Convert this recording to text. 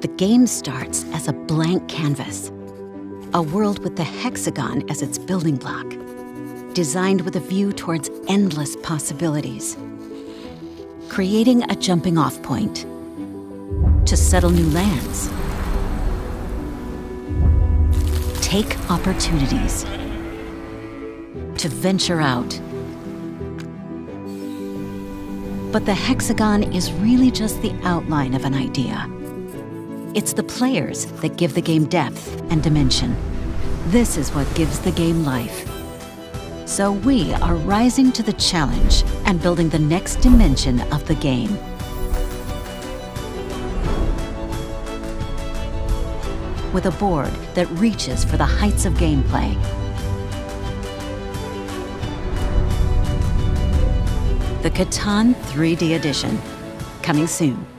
the game starts as a blank canvas, a world with the hexagon as its building block, designed with a view towards endless possibilities, creating a jumping-off point to settle new lands, take opportunities, to venture out. But the hexagon is really just the outline of an idea. It's the players that give the game depth and dimension. This is what gives the game life. So we are rising to the challenge and building the next dimension of the game. With a board that reaches for the heights of gameplay. The Catan 3D Edition, coming soon.